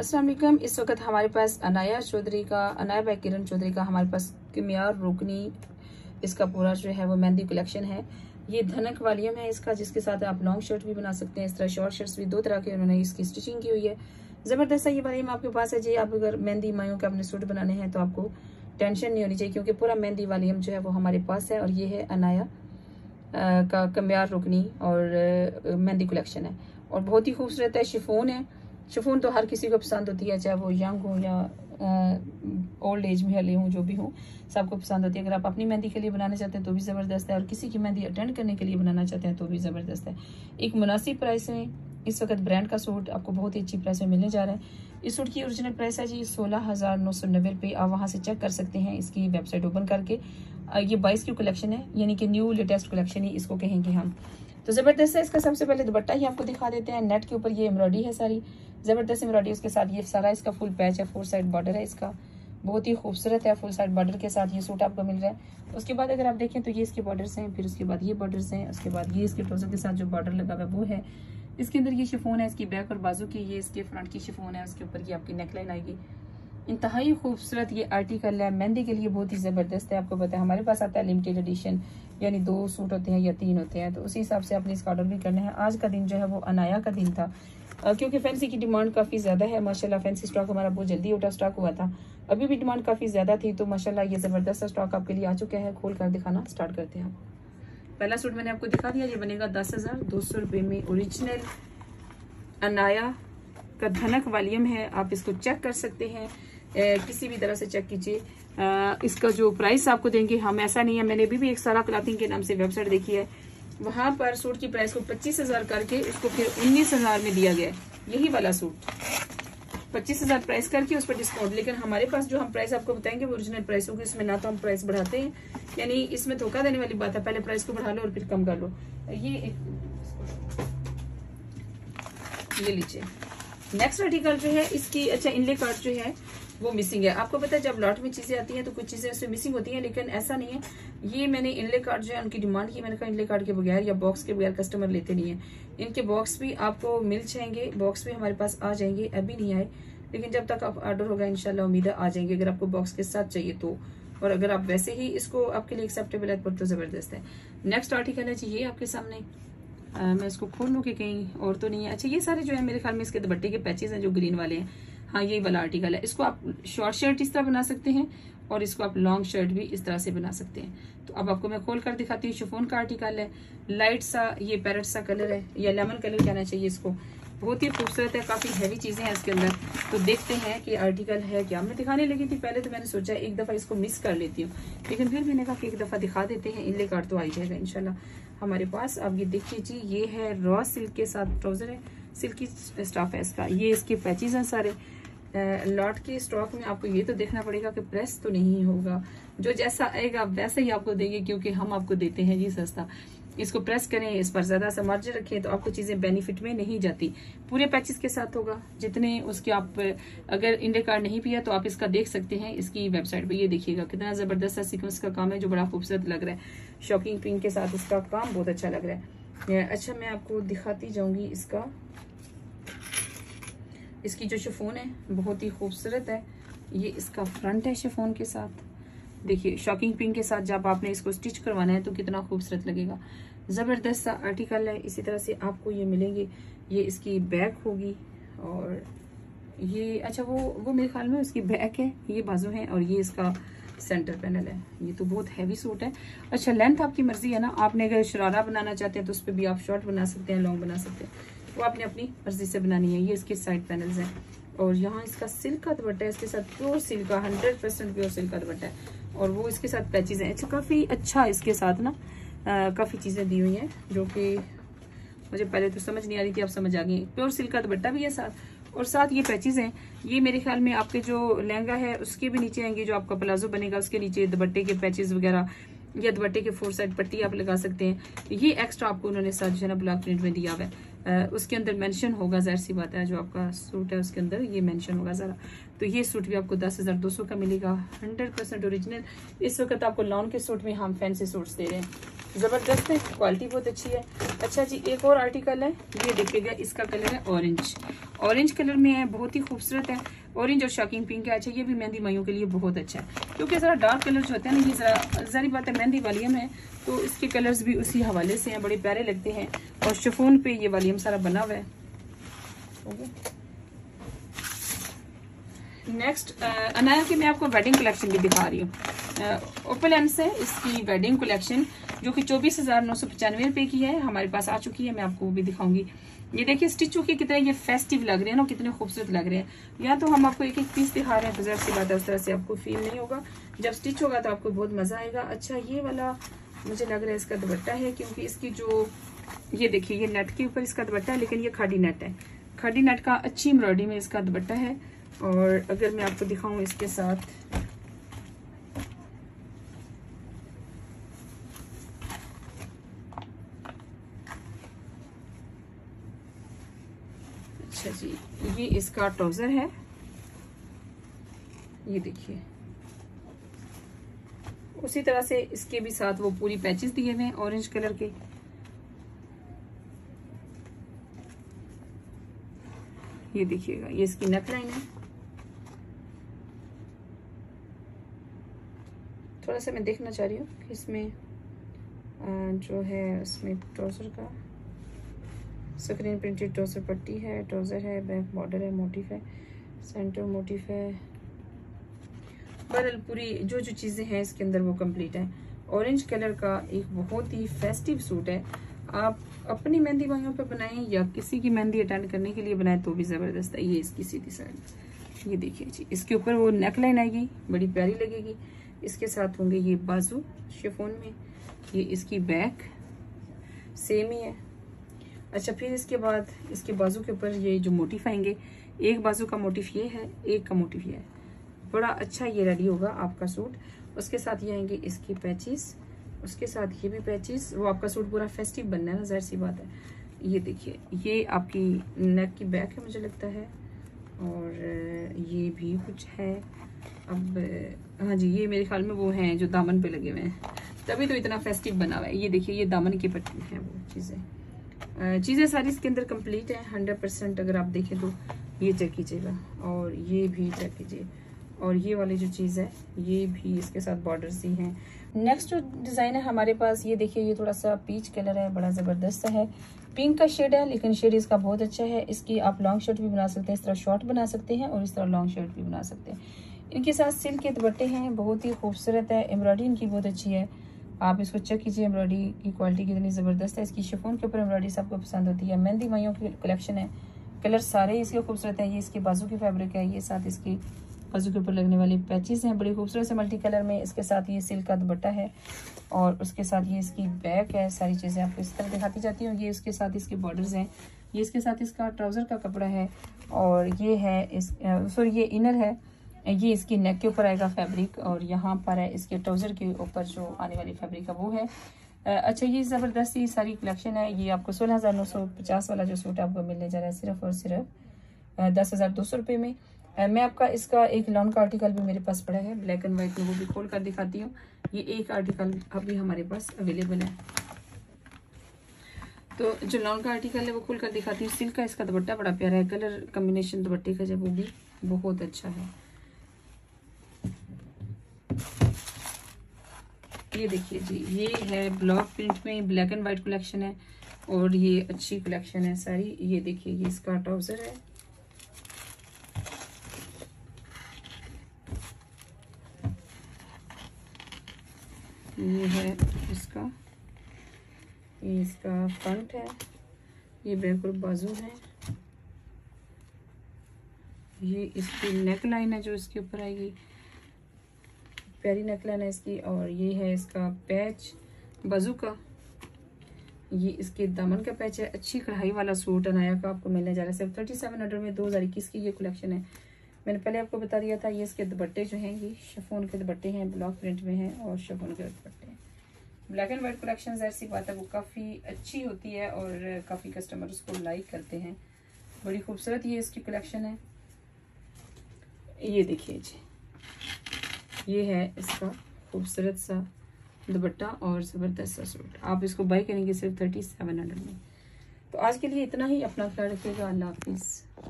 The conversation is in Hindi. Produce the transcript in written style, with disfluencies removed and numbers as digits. अस्सलाम वालेकुम। इस वक्त हमारे पास अनाया बाय किरण चौधरी का हमारे पास किमिया और रोकनी इसका पूरा जो है वो मेहंदी कलेक्शन है। ये धनक वॉल्यूम है इसका, जिसके साथ आप लॉन्ग शर्ट भी बना सकते हैं, इस तरह शॉर्ट शर्ट्स भी दो तरह के उन्होंने इसकी स्टिचिंग की हुई है। ज़बरदस्त है ये वॉल्यूम आपके पास है जी। आप अगर मेहंदी मायों के अपने सूट बनाने हैं तो आपको टेंशन नहीं होनी चाहिए, क्योंकि पूरा मेहंदी वॉल्यूम जो है वो हमारे पास है। और ये है अनाया का कमियार रुकनी और मेहंदी कलेक्शन है और बहुत ही खूबसूरत है। शिफोन है, शिफोन तो हर किसी को पसंद होती है, चाहे वो यंग हो या ओल्ड एज में वाले हों, जो भी हों, सबको पसंद होती है। अगर आप अपनी मेहंदी के लिए बनाना चाहते हैं तो भी ज़बरदस्त है, और किसी की मेहंदी अटेंड करने के लिए बनाना चाहते हैं तो भी ज़बरदस्त है। एक मुनासिब प्राइस में इस वक्त ब्रांड का सूट आपको बहुत ही अच्छी प्राइस में मिलने जा रहा है। इस सूट की ओरिजिनल प्राइस है जी 16,990 रुपये। आप वहाँ से चेक कर सकते हैं इसकी वेबसाइट ओपन करके। ये 22 की कलेक्शन है, यानी कि न्यू लेटेस्ट कलेक्शन ही इसको कहेंगे हम, तो ज़बरदस्त है। इसका सबसे पहले दुपट्टा ही आपको दिखा देते हैं। नेट के ऊपर ये एम्ब्रॉयडरी है, सारी ज़बरदस्त एम्ब्रॉयडरी। उसके साथ ये सारा इसका फुल पैच है, फोर साइड बॉर्डर है इसका, बहुत ही खूबसूरत है। फुल साइड बॉर्डर के साथ ये सूट आपको मिल रहा है। उसके बाद अगर आप देखें तो ये इसके बॉर्डर्स हैं, फिर उसके बाद ये बॉर्डर्स हैं, उसके बाद ये इसके ट्राउज़र के साथ जो बॉर्डर लगा हुआ है वो है। इसके अंदर ये शिफोन है, इसकी बैक और बाजू की, ये इसके फ्रंट की शिफोन है, उसके ऊपर ये आपकी नेकलाइन आएगी। इंतहाई खूबसूरत ये आर्टिकल है, मेहंदी के लिए बहुत ही ज़बरदस्त है। आपको पता है हमारे पास आता है लिमिटेड एडिशन, यानी 2 सूट होते हैं या 3 होते हैं, तो उसी हिसाब से आपने इसका ऑर्डर भी करना है। आज का दिन जो है वो अनाया का दिन था, क्योंकि फैंसी की डिमांड काफ़ी ज़्यादा है माशाल्लाह। फैंसी स्टॉक हमारा बहुत जल्दी आउट ऑफ स्टॉक हुआ था, अभी भी डिमांड काफ़ी ज़्यादा थी, तो माशाल्लाह ये ज़बरदस्त स्टॉक आपके लिए आ चुका है। खोल कर दिखाना स्टार्ट करते हैं। पहला सूट मैंने आपको दिखा दिया, ये बनेगा 10,200 रुपये में। ओरिजिनल अनाया का धनक वॉल्यूम है, आप इसको चेक कर सकते हैं, किसी भी तरह से चेक कीजिए। इसका जो प्राइस आपको देंगे हम, ऐसा नहीं है, मैंने अभी भी एक सारा क्लॉथिंग के नाम से वेबसाइट देखी है, वहाँ पर सूट की प्राइस को 25,000 करके इसको फिर 19,000 में दिया गया है। यही वाला सूट 25,000 प्राइस करके उस पर डिस्काउंट, लेकिन हमारे पास जो हम प्राइस आपको बताएंगे वो ओरिजिनल प्राइस होगी। इसमें ना तो हम प्राइस बढ़ाते हैं, यानी इसमें धोखा देने वाली बात है, पहले प्राइस को बढ़ा लो और फिर कम कर लो। ये लीजिए नेक्स्ट आर्टिकल जो है इसकी, अच्छा इनले कार्ड जो है वो मिसिंग है। आपको पता है जब लॉट में चीज़ें आती हैं तो कुछ चीज़ें उसमें मिसिंग होती हैं, लेकिन ऐसा नहीं है। ये मैंने इनले कार्ड जो है उनकी डिमांड की, मैंने कहा इनले कार्ड के बगैर या बॉक्स के बगैर कस्टमर लेते नहीं है। इनके बॉक्स भी आपको मिल जाएंगे, बॉक्स भी हमारे पास आ जाएंगे, अभी नहीं आए, लेकिन जब तक आप ऑर्डर होगा इंशाल्लाह उम्मीद है आ जाएंगे, अगर आपको बॉक्स के साथ चाहिए तो। और अगर आप वैसे ही इसको आपके लिए एक्सेप्टेबल है तो ज़बरदस्त है। नेक्स्ट आर्टिकल है जी ये आपके सामने, मैं इसको खोल लूँ कि कहीं और तो नहीं है। अच्छा ये सारे जो है मेरे ख्याल में इसके दुपट्टे के पैचेस हैं जो ग्रीन वाले हैं, हाँ यही वाला आर्टिकल है। इसको आप शॉर्ट शर्ट इस तरह बना सकते हैं और इसको आप लॉन्ग शर्ट भी इस तरह से बना सकते हैं। तो अब आपको मैं खोल कर दिखाती हूँ। शिफोन का आर्टिकल है, लाइट सा ये पैरेट सा कलर है, या लेमन कलर कहना चाहिए इसको, बहुत ही खूबसूरत है। काफ़ी हैवी चीज़ें हैं इसके अंदर, तो देखते हैं कि आर्टिकल है क्या। मैं दिखाने लगी थी पहले, तो मैंने सोचा एक दफ़ा इसको मिस कर लेती हूँ, लेकिन फिर मैंने कहा कि एक दफ़ा दिखा देते हैं, इनले कार्ड तो आ जाएगा इंशाल्लाह हमारे पास। अब ये देखिए जी, ये है रॉ सिल्क के साथ ट्राउज़र है, सिल्की स्टाफ है इसका, ये इसके पैचेस हैं सारे। लॉट के स्टॉक में आपको ये तो देखना पड़ेगा कि प्रेस तो नहीं होगा, जो जैसा आएगा वैसे ही आपको देंगे, क्योंकि हम आपको देते हैं जी सस्ता। इसको प्रेस करें, इस पर ज़्यादा सामर्ज्य रखें तो आपको चीज़ें बेनिफिट में नहीं जाती। पूरे पैचेस के साथ होगा, जितने उसके आप अगर इंडे कार्ड नहीं पिया तो आप इसका देख सकते हैं इसकी वेबसाइट पे। ये देखिएगा कितना ज़बरदस्त सीक्वेंस का काम है, जो बड़ा खूबसूरत लग रहा है, शॉकिंग पिंक के साथ इसका काम बहुत अच्छा लग रहा है। अच्छा मैं आपको दिखाती जाऊँगी इसका, इसकी जो शिफॉन है बहुत ही खूबसूरत है। ये इसका फ्रंट है शिफॉन के साथ, देखिए शॉकिंग पिंक के साथ। जब आपने इसको स्टिच करवाना है तो कितना खूबसूरत लगेगा, ज़बरदस्त सा आर्टिकल है। इसी तरह से आपको ये मिलेंगे, ये इसकी बैक होगी और ये, अच्छा वो मेरे ख्याल में उसकी बैक है, ये बाजू है और ये इसका सेंटर पैनल है। ये तो बहुत हैवी सूट है। अच्छा लेंथ आपकी मर्जी है ना, आपने अगर शरारा बनाना चाहते हैं तो उस पर भी आप शॉर्ट बना सकते हैं, लॉन्ग बना सकते हैं, वो आपने अपनी मर्जी से बनानी है। ये इसके साइड पैनल्स हैं और यहाँ इसका सिल्क का दुपट्टा है, इसके साथ प्योर सिल्क का 100% प्योर सिल्क का दुपट्टा है और वो इसके साथ पैचेस हैं। अच्छा काफ़ी अच्छा इसके साथ ना काफ़ी चीज़ें दी हुई हैं, जो कि मुझे पहले तो समझ नहीं आ रही थी, आप समझ आ गई। प्योर सिल्क का दुपट्टा भी है साथ, और साथ ये पैचेस हैं। ये मेरे ख्याल में आपके जो लहंगा है उसके भी नीचे आएंगे, जो आपका प्लाजो बनेगा उसके नीचे दुपट्टे के पैचेस वगैरह, या दुपट्टे के 4 साइड पट्टी आप लगा सकते हैं। ये एक्स्ट्रा आपको उन्होंने साथ जो है ना ब्लॉक प्रिंट में दिया हुआ है। उसके अंदर मेंशन होगा, ज़ाहिर सी बात है जो आपका सूट है उसके अंदर ये मेंशन होगा ज़रा। तो ये सूट भी आपको 10,200 का मिलेगा, 100% ओरिजिनल। इस वक्त आपको लॉन के सूट में हम फैंसी सूट्स दे रहे हैं, ज़बरदस्त है, क्वालिटी बहुत अच्छी है। अच्छा जी, एक और आर्टिकल है, ये देखिएगा, इसका कलर है ऑरेंज, ऑरेंज कलर में है, बहुत ही खूबसूरत है, ऑरेंज और शॉकिंग पिंक है। अच्छा, ये भी मेहंदी माइयों के लिए बहुत अच्छा है, क्योंकि ज़रा डार्क कलर जो होता है ना, ये ज़रा ज़ारी बात है मेहंदी वालियम है, तो इसके कलर्स भी उसी हवाले से हैं, बड़े प्यारे लगते हैं। और शिफॉन पे ये वालियम सारा बना हुआ है। नेक्स्ट अनाया की मैं आपको वेडिंग कलेक्शन भी दिखा रही हूँ। ओपल एम्स है इसकी वेडिंग कलेक्शन, जो कि 24,995 रुपये की है, हमारे पास आ चुकी है, मैं आपको वो भी दिखाऊंगी। ये देखिए स्टिचों के कितने ये फेस्टिव लग रहे हैं ना, कितने खूबसूरत लग रहे हैं। या तो हम आपको एक एक पीस दिखा रहे हैं, गुजर सी बात है, उस तरह से आपको फील नहीं होगा, जब स्टिच होगा तो आपको बहुत मजा आएगा। अच्छा, ये वाला मुझे लग रहा है इसका दुपट्टा है, क्योंकि इसकी जो ये देखिए ये नेट के ऊपर इसका दुपट्टा है, लेकिन ये खाड़ी नेट है, खाड़ी नेट का अच्छी एम्ब्रॉयडरी में इसका दुपट्टा है। और अगर मैं आपको दिखाऊं इसके साथ, अच्छा जी, ये इसका ट्राउजर है, ये देखिए उसी तरह से इसके भी साथ वो पूरी पैचेस दिए हुए हैं ऑरेंज कलर के। ये देखिएगा, ये इसकी नेकलाइन है, थोड़ा सा मैं देखना चाह रही हूँ इसमें जो है, इसमें ट्राउजर का स्क्रीन प्रिंटेड ट्राउजर पट्टी है, ट्राउजर है, बैक बॉर्डर है, मोटिफ है, सेंटर मोटिफ है, बरल पूरी जो जो चीज़ें हैं इसके अंदर वो कंप्लीट है। ऑरेंज कलर का एक बहुत ही फेस्टिव सूट है, आप अपनी मेहंदी वाइयों पर बनाएं या किसी की मेहंदी अटेंड करने के लिए बनाएं तो भी ज़बरदस्त है। ये इसकी सीधी साइड, ये देखिए जी, इसके ऊपर वो नेकलाइन आएगी, बड़ी प्यारी लगेगी। इसके साथ होंगे ये बाजू शिफॉन में, ये इसकी बैक सेम ही है। अच्छा, फिर इसके बाद इसके बाजू के ऊपर ये जो मोटिफ आएंगे, एक बाजू का मोटिफ ये है, एक का मोटिफ ये है, बड़ा अच्छा ये रेडी होगा आपका सूट। उसके साथ ये आएंगे इसकी पैचेस, उसके साथ ये भी पैचेस, वो आपका सूट पूरा फेस्टिव बनना है ना, ज़ाहिर सी बात है। ये देखिए, ये आपकी नेक की बैक है मुझे लगता है, और ये भी कुछ है अब, हाँ जी, ये मेरे ख्याल में वो हैं जो दामन पे लगे हुए हैं, तभी तो इतना फेस्टिव बना हुआ है। ये देखिए, ये दामन की पट्टी हैं, वो चीज़ें सारी इसके अंदर कंप्लीट हैं 100%। अगर आप देखें तो ये चेक कीजिएगा, और ये भी चेक कीजिए, और ये वाली जो चीज़ है ये भी इसके साथ बॉर्डर्स ही हैं। नेक्स्ट जो डिज़ाइन है हमारे पास, ये देखिए, ये थोड़ा सा पीच कलर है, बड़ा ज़बरदस्त है, पिंक का शेड है, लेकिन शेड इसका बहुत अच्छा है। इसकी आप लॉन्ग शर्ट भी बना सकते हैं, इस तरह शॉर्ट बना सकते हैं, और इस तरह लॉन्ग शर्ट भी बना सकते हैं। इनके साथ सिल्क के दुपट्टे हैं, बहुत ही खूबसूरत है, एम्ब्रॉयडरी इनकी बहुत अच्छी है। आप इसको चेक कीजिए, एम्ब्रॉयडरी की क्वालिटी कितनी ज़बरदस्त है। इसकी शिफॉन के ऊपर एम्ब्रॉयडरी सबको पसंद होती है, मेहंदी माइयों की कलेक्शन है, कलर सारे इसके खूबसूरत है। ये इसके बाजू की फैब्रिक है, ये साथ इसकी बाजू के ऊपर लगने वाली पैचेस हैं, बड़ी खूबसूरत से मल्टी कलर में। इसके साथ ये सिल्क का दुपट्टा है, और उसके साथ ये इसकी बैक है। सारी चीज़ें आपको इस तरह दिखाती जाती हैं। ये उसके साथ इसके बॉर्डर्स हैं, ये इसके साथ इसका ट्राउज़र का कपड़ा है, और ये है इस सॉरी ये इनर है, ये इसकी नेक के ऊपर आएगा फैब्रिक, और यहाँ पर है इसके ट्राउज़र के ऊपर जो आने वाली फैब्रिक है वो है। अच्छा, ये ज़बरदस्त ये सारी कलेक्शन है। ये आपको 16,950 वाला जो सूट आपको मिलने जा रहा है सिर्फ और सिर्फ 10,200 रुपये में। मैं आपका इसका एक लॉन का आर्टिकल भी मेरे पास पड़ा है ब्लैक एंड वाइट में, वो भी खोल कर दिखाती हूँ। ये एक आर्टिकल अभी हमारे पास अवेलेबल है, तो जो लॉन का आर्टिकल है वो खोल कर दिखाती हूँ। सिल्क का इसका दुपट्टा बड़ा प्यारा है, कलर कम्बिनेशन दुपट्टे का जब वो भी बहुत अच्छा है। ये देखिए जी, ये है ब्लॉक प्रिंट में, ब्लैक एंड वाइट कलेक्शन है, और ये अच्छी कलेक्शन है सारी। ये देखिए, ये इसका ट्राउजर है, ये है इसका, ये इसका फ्रंट है, ये बैक और बाजू है, ये इसकी नेक लाइन है जो इसके ऊपर आएगी, प्यारी नेकलाइन है इसकी, और ये है इसका पैच बाजू का, ये इसके दामन का पैच है। अच्छी कढ़ाई वाला सूट अनाया का आपको मिलने जा रहा है सिर्फ 3700 में। 2021 की ये कलेक्शन है, मैंने पहले आपको बता दिया था। ये इसके दुपट्टे जो हैं, ये शिफॉन के दुपट्टे हैं, ब्लॉक प्रिंट में हैं, और शिफॉन के दुपट्टे हैं। ब्लैक एंड वाइट कलेक्शन जहर सी बात है वो काफ़ी अच्छी होती है और काफ़ी कस्टमर उसको लाइक करते हैं। बड़ी खूबसूरत ये इसकी कलेक्शन है। ये देखिए जी, ये है इसका खूबसूरत सा दुपट्टा और ज़बरदस्त सा सूट। आप इसको बाई करेंगे सिर्फ 3700 में। तो आज के लिए इतना ही, अपना ख्याल रखिएगा। अल्लाह हाफिज़।